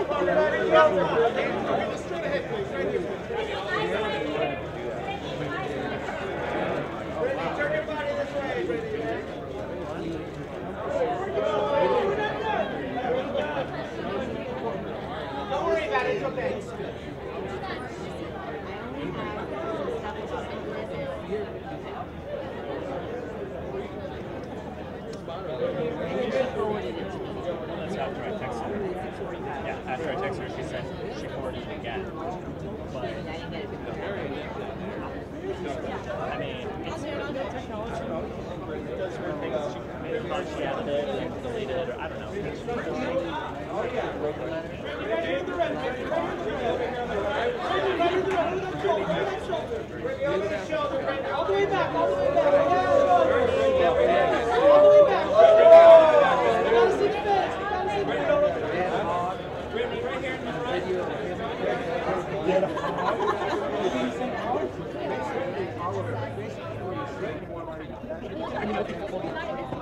I